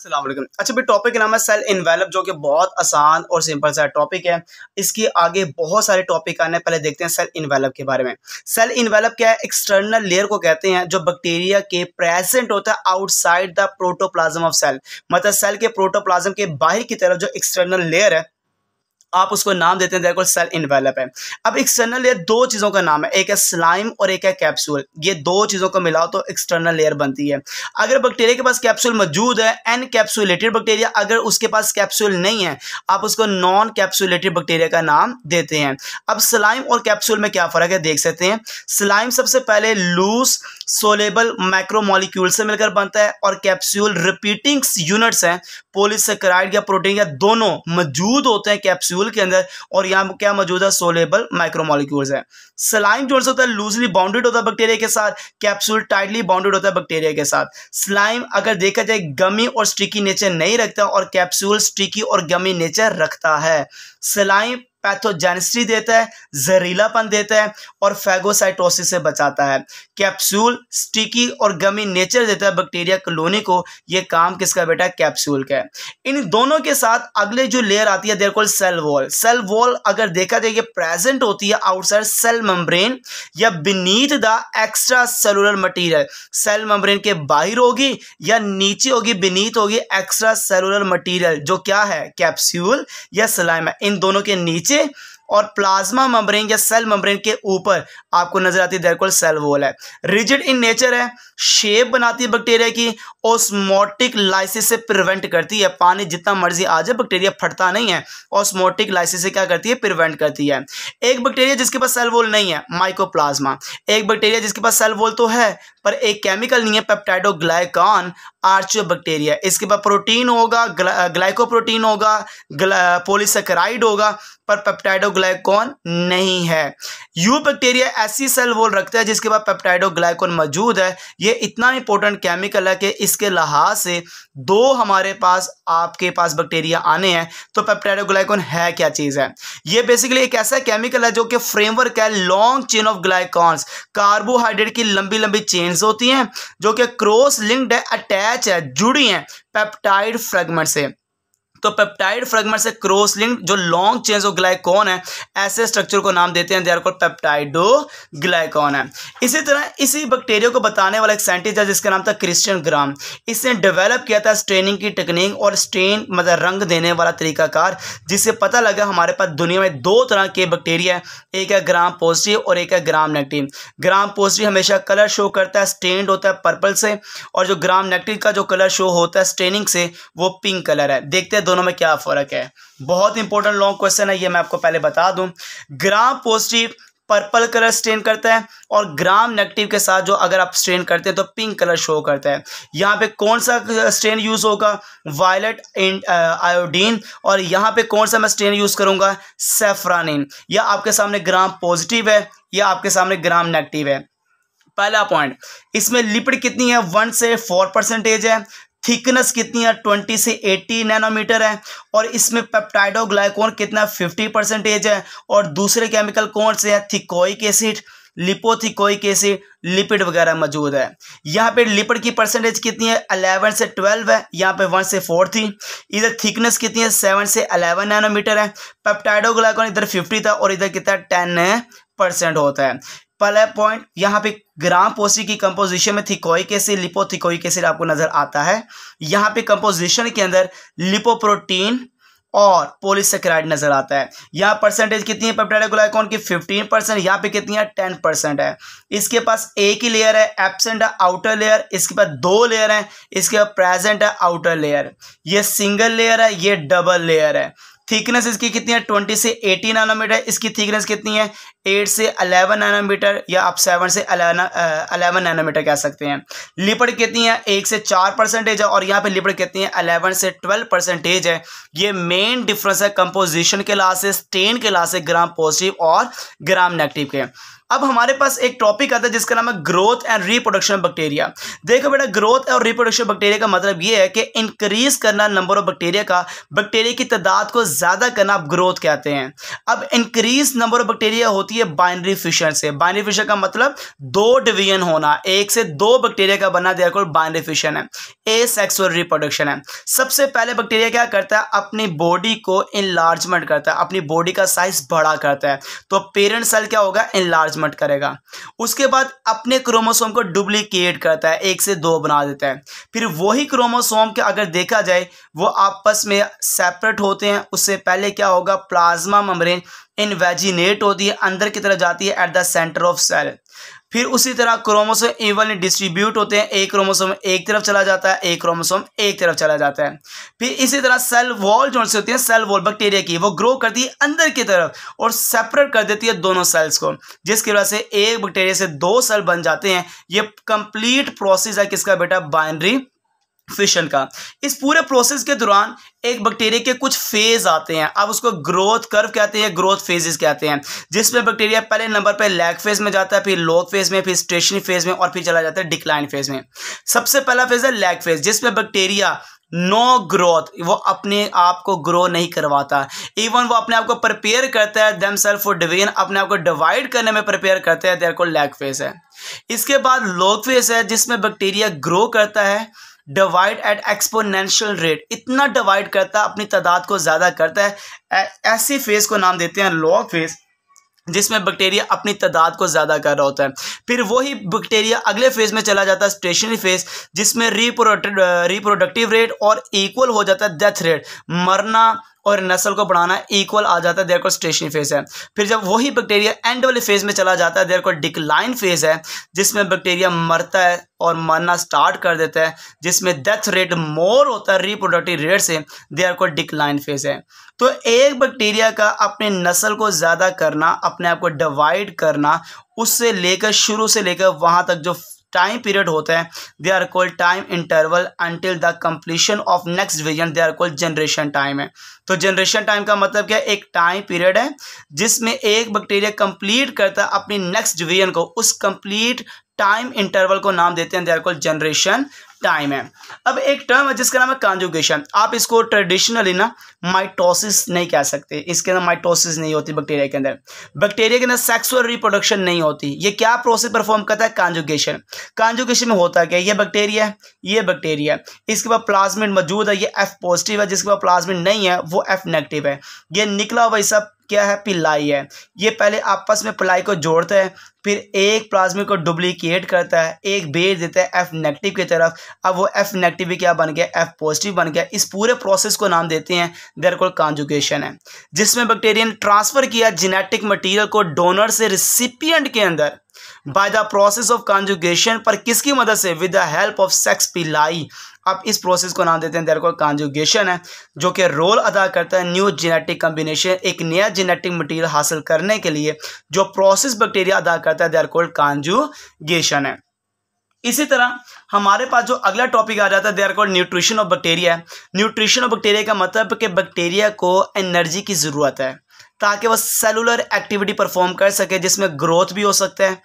अस्सलामुअलैकुम। अच्छा भाई, टॉपिक का नाम है सेल एनवेलप, जो कि बहुत आसान और सिंपल सा टॉपिक है। इसके आगे बहुत सारे टॉपिक आने, पहले देखते हैं सेल एनवेलप के बारे में। सेल एनवेलप क्या है? एक्सटर्नल लेयर को कहते हैं जो बैक्टीरिया के प्रेजेंट होता है outside the protoplasm of cell. मतलब सेल के प्रोटोप्लाज्म के बाहर की तरफ जो एक्सटर्नल लेयर है, आप उसको नाम देते हैं देखो सेल एनवेलप है। अब एक्सटर्नल लेयर दो चीज़ों का नाम है, एक है स्लाइम और एक है कैप्सूल। ये दो चीज़ों को मिलाओ तो एक्सटर्नल लेयर बनती है। अगर बैक्टीरिया के पास कैप्सूल मौजूद है, एनकैप्सुलेटेड बैक्टीरिया। अगर उसके पास कैप्सूल नहीं है, आप उसको नॉन कैप्सुलेटेड बैक्टीरिया का नाम देते हैं। अब स्लाइम और कैप्सूल में क्या फ़र्क है देख सकते हैं। स्लाइम सबसे पहले लूज सोलेबल मैक्रोमोलिक्यूल से मिलकर बनता है, और कैप्सूल रिपीटिंग यूनिट्स हैं, पॉलीसैकेराइड या प्रोटीन या दोनों मौजूद होते हैं कैप्सूल के अंदर। और यहाँ क्या मौजूद है? सोलेबल माइक्रोमोलिक्यूल्स है। स्लाइम जो होता है लूजली बाउंडेड होता है बैक्टीरिया के साथ, कैप्सूल टाइटली बाउंडेड होता है बैक्टीरिया के साथ। स्लाइम अगर देखा जाए गमी और स्टिकी नेचर नहीं रखता, और कैप्सूल स्टिकी और गमी नेचर रखता है। स्लाइम पैथोजेनिसिटी देता है, जहरीलापन देता है और फैगोसाइटोसिस से बचाता है। कैप्सूल स्टिकी और गमी नेचर देता है बैक्टीरिया कॉलोनी को। ये काम किसका बेटा? कैप्सूल का है। इन दोनों के साथ अगले जो लेयर आती है there called cell wall. Cell wall अगर देखा जाए ये प्रेजेंट होती है आउटसाइड सेल मेम्ब्रेन या beneath the extra cellular material. Cell membrane के बाहर होगी या नीचे होगी, बीनीथ होगी एक्स्ट्रा सेलुलर मटीरियल, जो क्या है? कैप्सूल या स्लाइम है। इन दोनों के नीचे और प्लाज्मा मेम्ब्रेन या सेल मेम्ब्रेन के ऊपर आपको नजर आती है देयर कॉल्ड सेल वॉल है। रिजिड इन नेचर है, शेप बनाती है बैक्टीरिया की, ऑस्मोटिक लाइसिस से प्रिवेंट करती है। पानी जितना मर्जी आ जाए बैक्टीरिया फटता नहीं है, ऑस्मोटिक लाइसिस से क्या करती है? प्रिवेंट करती है। एक बैक्टीरिया जिसके पास सेल वॉल नहीं है, माइकोप्लाज्मा। एक बैक्टीरिया जिसके पास सेल वॉल तो है पर एक केमिकल नहीं है, पेप्टाइडोग्लाइकॉन आर्चो बैक्टीरिया। इसके पास प्रोटीन होगा, ग्लाइकोप्रोटीन होगा, पॉलीसैकेराइड होगा, पर पेप्टाइडोग्लाइकॉन नहीं है। यू बैक्टीरिया ऐसी सेल वॉल रखता है जिसके पास पेप्टाइडोग्लाइकॉन मौजूद है। ये इतना इंपॉर्टेंट केमिकल है कि इसके लिहाज से दो हमारे पास आपके पास बैक्टीरिया आने हैं। तो पेप्टाइडोग्लाइकॉन है क्या चीज़ है? ये बेसिकली एक ऐसा केमिकल है जो कि फ्रेमवर्क है long chain of glycans. Carbohydrate की लंबी लंबी चेन्स होती हैं जो कि क्रॉस लिंक्ड है, अटैच है, जुड़ी हैं पेप्टाइड फ्रेगमेंट से। तो पेप्टाइड फ्रेगमेंट से क्रॉस लिंक जो लॉन्ग चेन्स ऑफ ग्लाइकॉन है, ऐसे स्ट्रक्चर को नाम देते हैं दे आर कॉल्ड पेप्टाइडोग्लाइकॉन है। इसी तरह इसी बैक्टीरिया को बताने वाला एक साइंटिस्ट है जिसका नाम था क्रिश्चियन ग्राम। इसने डेवलप किया था स्ट्रेनिंग की टेक्निक और स्ट्रेन मतलब रंग देने वाला तरीकाकार, जिससे पता लगा हमारे पास दुनिया में दो तरह के बैक्टीरिया है, एक है ग्राम पॉजिटिव और एक है ग्राम नेगेटिव। ग्राम पॉजिटिव हमेशा कलर शो करता है, स्टेन्ड होता है पर्पल से, और जो ग्राम नेगेटिव का जो कलर शो होता है स्ट्रेनिंग से वो पिंक कलर है। देखते हैं दोनों में क्या फर्क है। बहुत इंपॉर्टेंट लॉन्ग क्वेश्चन है ये, मैं आपको पहले बता दूं। Gram positive purple colour stain करता है और ग्राम नेगेटिव के साथ जो अगर आप स्टेन करते हैं तो पिंक कलर शो करता है। यहाँ पे कौन सा स्टेन यूज होगा? Violet iodine. और यहाँ पे कौन सा मैं स्टेन यूज करूंगा? सैफरानिन। या आपके सामने ग्राम पॉजिटिव है या आपके सामने ग्राम नेगेटिव है। पहला पॉइंट, इसमें लिपिड कितनी है? 1 से 4% है। थिकनेस कितनी है? 20 से 80 नैनोमीटर है। और इसमें पेप्टाइडोग्लाइकॉन कितना? 50% है। और दूसरे केमिकल कौन से हैं? Teichoic acid, lipoteichoic acid, lipid वगैरह मौजूद है। यहाँ पे लिपिड की परसेंटेज कितनी है? 11 से 12 है। यहाँ पे 1 से 4 थी। इधर थिकनेस कितनी है? 7 से 11 नैनोमीटर है। पेप्टाइडोग्लाइकॉन इधर 50 था और इधर कितना? 10% होता है। पहला पॉइंट, यहाँ पे ग्राम पॉजिटिव की कंपोजिशन में थिकोइक एसिड, लिपोथिकोइक एसिड आपको नजर आता है। यहाँ पे कंपोजिशन के अंदर लिपोप्रोटीन और पॉलीसैकेराइड नजर आता है। यहाँ परसेंटेज कितनी है पेप्टाइडोग्लाइकॉन की? 15%। यहाँ पे कितनी है? 10% है। इसके पास एक ही लेयर है, एब्सेंट है आउटर लेयर। इसके पास दो लेयर हैं, इसके पास प्रेजेंट है आउटर लेयर। ये सिंगल लेयर है, ये डबल लेयर है। थिकनेस इसकी कितनी है? 20 से 80 नैनोमीटर। इसकी थिकनेस कितनी है? 8 से 11 नैनोमीटर या आप 7 से 11 नैनोमीटर कह सकते हैं। लिपिड कितनी है? 1 से 4% है। और यहाँ पे लिपिड कितनी है? 11 से 12% है। ये मेन डिफरेंस है कंपोजिशन के लिहाज से, स्टेन के लिहाज से ग्राम पॉजिटिव और ग्राम नेगेटिव के। अब हमारे पास एक टॉपिक आता है जिसका नाम है ग्रोथ एंड रिप्रोडक्शन बैक्टीरिया। देखो बेटा, ग्रोथ और रिप्रोडक्शन बैक्टीरिया का मतलब ये है कि इंक्रीज करना नंबर ऑफ बैक्टीरिया का, बैक्टीरिया की तादाद को ज़्यादा करना आप ग्रोथ कहते हैं। अब इंक्रीज नंबर ऑफ बैक्टीरिया होती है बाइनरी फिशन से। बाइनरी फिशन का मतलब दो डिवीजन होना, एक से दो बैक्टीरिया का बनना, देखो बाइनरी फिशन है। एसेक्सुअल रिप्रोडक्शन है, सबसे पहले बैक्टीरिया क्या करता है, अपनी बॉडी को एनलार्जमेंट करता है, अपनी बॉडी का साइज बड़ा करता है, तो पेरेंट सेल क्या होगा, एनलार्जमेंट करेगा। उसके बाद अपने क्रोमोसोम को डुप्लीकेट करता है, एक से दो बना देता है। फिर वही क्रोमोसोम के अगर देखा जाए वो आपस में सेपरेट होते हैं, उससे पहले क्या होगा, प्लाज्मा मेम्ब्रेन इनवेजिनेट होती है, अंदर की तरफ जाती है at the centre of cell. फिर उसी तरह क्रोमोसोम इवनली डिस्ट्रीब्यूट होते हैं, एक क्रोमोसोम एक तरफ चला जाता है, एक क्रोमोसोम एक तरफ चला जाता है। फिर इसी तरह सेल वॉल जो होती है, सेल वॉल बैक्टीरिया की, वो ग्रो करती है अंदर की तरफ और सेपरेट कर देती है दोनों सेल्स को, जिसकी वजह से एक बैक्टीरिया से दो सेल बन जाते हैं। ये कंप्लीट प्रोसेस है किसका बेटा, बाइनरी फिशन का। इस पूरे प्रोसेस के दौरान एक बैक्टीरिया के कुछ फेज आते हैं, अब उसको ग्रोथ कर्व कहते हैं, ग्रोथ फेजेस कहते हैं, जिसमें बैक्टीरिया पहले नंबर पर लैग फेज में जाता है, फिर लॉग फेज में, फिर स्टेशनरी फेज में, और फिर चला जाता है डिक्लाइन फेज में। सबसे पहला फेज है लैग फेज, जिसमें बैक्टीरिया नो ग्रोथ, वो अपने आप को ग्रो नहीं करवाता, इवन वो अपने आप को प्रिपेयर करता है देमसेल्फ फॉर डिवीजन, अपने आप को डिवाइड करने में प्रिपेयर करते हैं, देयर को लैग फेज है। इसके बाद लॉग फेज है, जिसमें बैक्टीरिया ग्रो करता है, डिवाइड एट एक्सपोनेंशियल रेट, इतना डिवाइड करता है, अपनी तादाद को ज़्यादा करता है। ऐसी फेज़ को नाम देते हैं लॉग फेज, जिसमें बैक्टीरिया अपनी तादाद को ज़्यादा कर रहा होता है। फिर वही बैक्टीरिया अगले फेज़ में चला जाता है स्टेशनरी फेज़, जिसमें रिप्रोडक्टिव रेट और इक्वल हो जाता है डेथ रेट, मरना और नस्ल को बढ़ाना इक्वल आ जाता है, देयर को स्टेशनरी फेज है। फिर जब वही बैक्टीरिया एंड वाले फेज में चला जाता है, देयर को डिक्लाइन फेज है, जिसमें बैक्टीरिया मरता है और मरना स्टार्ट कर देता है, जिसमें डेथ रेट मोर होता है रिप्रोडक्टिव रेट से, देयर को डिक्लाइन फेज है। तो एक बैक्टीरिया का अपने नस्ल को ज़्यादा करना, अपने आप को डिवाइड करना, उससे लेकर शुरू से लेकर वहाँ तक जो टाइम पीरियड होता है, they are called time interval until the completion of next division, they are called generation time है। तो जनरेशन टाइम का मतलब क्या है, एक टाइम पीरियड है जिसमें एक बैक्टीरिया कंप्लीट करता है अपनी नेक्स्ट डिवीजन को, उस कंप्लीट टाइम इंटरवल को नाम देते हैं, they are called generation time है। अब एक टर्म है जिसका नाम है कॉन्जुगेशन। आप इसको ट्रेडिशनली ना माइटोसिस नहीं कह सकते, इसके अंदर माइटोसिस नहीं होती बैक्टीरिया के अंदर, बैक्टीरिया के अंदर सेक्सुअल रिप्रोडक्शन नहीं होती। ये क्या प्रोसेस परफॉर्म करता है, कॉन्जुगेशन। कॉन्जुगेशन में होता क्या, ये बैक्टीरिया है, ये बैक्टीरिया, इसके बाद प्लाज्मिड मौजूद है, ये एफ पॉजिटिव है, जिसके बाद प्लाज्मिड नहीं है वो एफ नेगेटिव है। ये निकला हुआ सब क्या है, पिलाई है। ये पहले आपस में पिलाई को जोड़ता है, फिर एक प्लाज्मिड को डुप्लीकेट करता है, एक भेज देता है एफ नेगेटिव की तरफ। अब वो एफ नेगेटिव भी क्या बन गया, एफ पॉजिटिव बन गया। इस पूरे प्रोसेस को नाम देते हैं, देयर कॉल्ड कॉन्जुगेशन है, जिसमें बैक्टीरिया ने ट्रांसफ़र किया जेनेटिक मटेरियल को डोनर से रिसिपिएंट के अंदर by the process of conjugation, पर किसकी मदद से, with the help of sex pili. अब इस प्रोसेस को नाम देते हैं, देयर कॉल्ड कॉन्जुगेशन है, जो कि रोल अदा करता है न्यू जेनेटिक कॉम्बिनेशन, एक नया जेनेटिक मटेरियल हासिल करने के लिए जो प्रोसेस बैक्टीरिया अदा करता है, देयर कॉल्ड कॉन्जुगेशन है। इसी तरह हमारे पास जो अगला टॉपिक आ जाता है, there called nutrition of bacteria है। न्यूट्रिशन ऑफ बैक्टीरिया का मतलब कि बैक्टीरिया को एनर्जी की ज़रूरत है ताकि वह सेलुलर एक्टिविटी परफॉर्म कर सके, जिसमें ग्रोथ भी हो सकता है,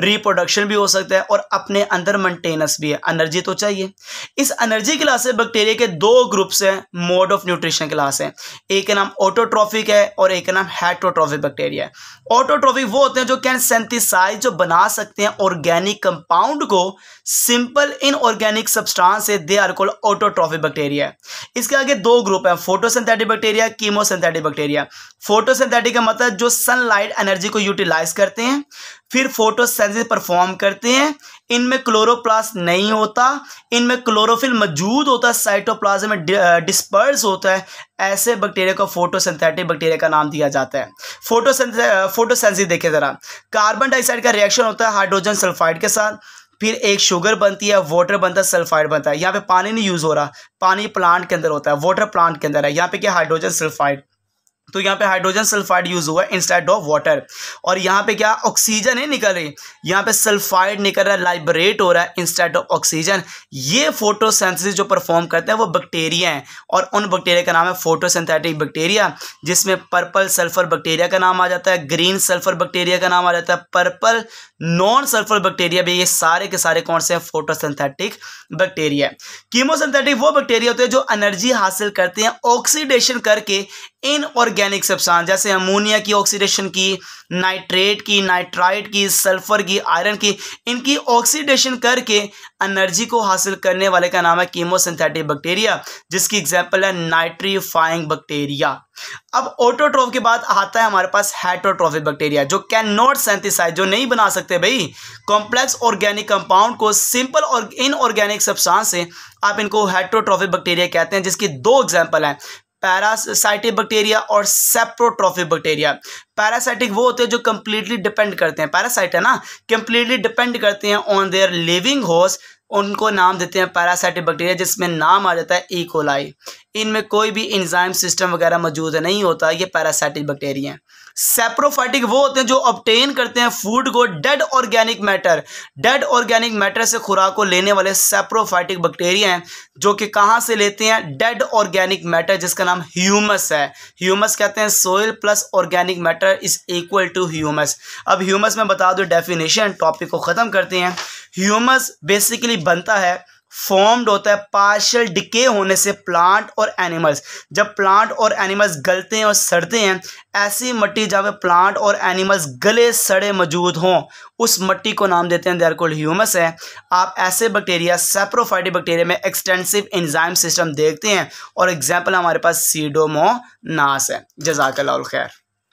रिप्रोडक्शन भी हो सकता है, और अपने अंदर मेंटेनेंस भी है, एनर्जी तो चाहिए। इस एनर्जी क्लास से बैक्टीरिया के दो ग्रुप्स हैं, मोड ऑफ न्यूट्रिशन क्लास है, एक का नाम ऑटोट्रॉफिक है और एक का नाम हेटरोट्रॉफिक बैक्टीरिया है। ऑटोट्रॉफिक वो होते हैं जो कैन सिंथेसाइज, जो बना सकते हैं ऑर्गेनिक कंपाउंड को सिंपल इनऑर्गेनिक सब्सटेंस से, they are called autotrophic bacteria. इसके आगे दो ग्रुप है, photosynthetic bacteria, chemosynthetic bacteria. Photosynthetic का मतलब जो सनलाइट एनर्जी को यूटिलाइज करते हैं, फिर फोटोसेंसिस परफॉर्म करते हैं। इनमें क्लोरोप्लास्ट नहीं होता, इनमें क्लोरोफिल मौजूद होता है, साइटोप्लाज्म में डिस्पर्स होता है। ऐसे बैक्टीरिया को फोटोसिंथेटिक बैक्टीरिया का नाम दिया जाता है। फोटोसेंसिस देखें ज़रा, कार्बन डाइऑक्साइड का रिएक्शन होता है हाइड्रोजन सल्फाइड के साथ, फिर एक शुगर बनती है, वाटर बनता है, सल्फाइड बनता है। यहाँ पे पानी नहीं यूज़ हो रहा, पानी प्लांट के अंदर होता है, वाटर प्लांट के अंदर है। यहाँ पे क्या, हाइड्रोजन सल्फाइड। तो यहाँ पे हाइड्रोजन सल्फाइड यूज हुआ है इंस्टेड ऑफ वाटर। और यहाँ पे क्या ऑक्सीजन है निकल रही, यहाँ पे सल्फाइड निकल रहा है, लाइब्रेट हो रहा है इंस्टेड ऑफ ऑक्सीजन। ये फोटोसिंथेसिस जो परफॉर्म करते हैं वो बैक्टीरिया हैं, और उन बैक्टीरिया का नाम है फोटोसिंथेटिक बैक्टीरिया, जिसमें पर्पल सल्फर बैक्टीरिया का नाम आ जाता है, ग्रीन सल्फर बैक्टीरिया का नाम आ जाता है, पर्पल नॉन सल्फर बैक्टीरिया भी। ये सारे के सारे कौन से हैं? Photosynthetic bacteria. कीमोसिंथेटिक वो बैक्टीरिया होते हैं जो एनर्जी हासिल करते हैं ऑक्सीडेशन करके इनऑर्गेनिक सब्सटेंस, जैसे अमोनिया की ऑक्सीडेशन की, नाइट्रेट की, नाइट्राइट की, सल्फर की, आयरन की, इनकी ऑक्सीडेशन करके एनर्जी को हासिल करने वाले का नाम है कीमोसिंथेटिक बैक्टीरिया, जिसकी एग्जांपल है नाइट्रीफाइंग बैक्टीरिया। अब ऑटोट्रोफ के बाद आता है हमारे पास हेटरोट्रोफिक बैक्टीरिया, जो कैन नॉट सिंथेसाइज, जो नहीं बना सकते भाई कॉम्प्लेक्स ऑर्गेनिक कंपाउंड को, सिंपल और इनऑर्गेनिक सब्सटेंस से। आप इनको हेटरोट्रोफिक बैक्टीरिया कहते हैं, जिसकी दो एग्जांपल हैं, पैरासाइटिक बैक्टीरिया और सेप्रोट्रोफिक बैक्टीरिया। पैरासाइटिक वो होते हैं जो कंप्लीटली डिपेंड करते हैं, पैरासाइट है ना, कंप्लीटली डिपेंड करते हैं ऑन देयर लिविंग होस्ट, उनको नाम देते हैं पैरासाइटिक बैक्टीरिया, जिसमें नाम आ जाता है ई कोलाई। इनमें कोई भी एंजाइम सिस्टम वगैरह मौजूद नहीं होता, ये पैरासाइटिक बैक्टीरिया हैं। सेप्रोफाइटिक वो होते हैं जो ऑब्टेन करते हैं फूड को डेड ऑर्गेनिक मैटर से खुराक को लेने वाले सेप्रोफाइटिक बैक्टीरिया हैं, जो कि कहाँ से लेते हैं? डेड ऑर्गेनिक मैटर, जिसका नाम ह्यूमस है। ह्यूमस कहते हैं soil plus organic matter is equal to humus. अब ह्यूमस में बता दो डेफिनेशन, टॉपिक को ख़त्म करते हैं। ह्यूमस बेसिकली बनता है, फॉर्म्ड होता है पार्शियल डिके होने से प्लांट और एनिमल्स, जब प्लांट और एनिमल्स गलते हैं और सड़ते हैं। ऐसी मिट्टी जहाँ पे प्लांट और एनिमल्स गले सड़े मौजूद हों, उस मिट्टी को नाम देते हैं, देयर कॉल्ड ह्यूमस है। आप ऐसे बैक्टीरिया सेप्रोफाइटिक बैक्टीरिया में एक्सटेंसिव एंजाइम सिस्टम देखते हैं, और एग्जाम्पल हमारे पास सीडोमोनास है। जज़ाकल्लाह खैर।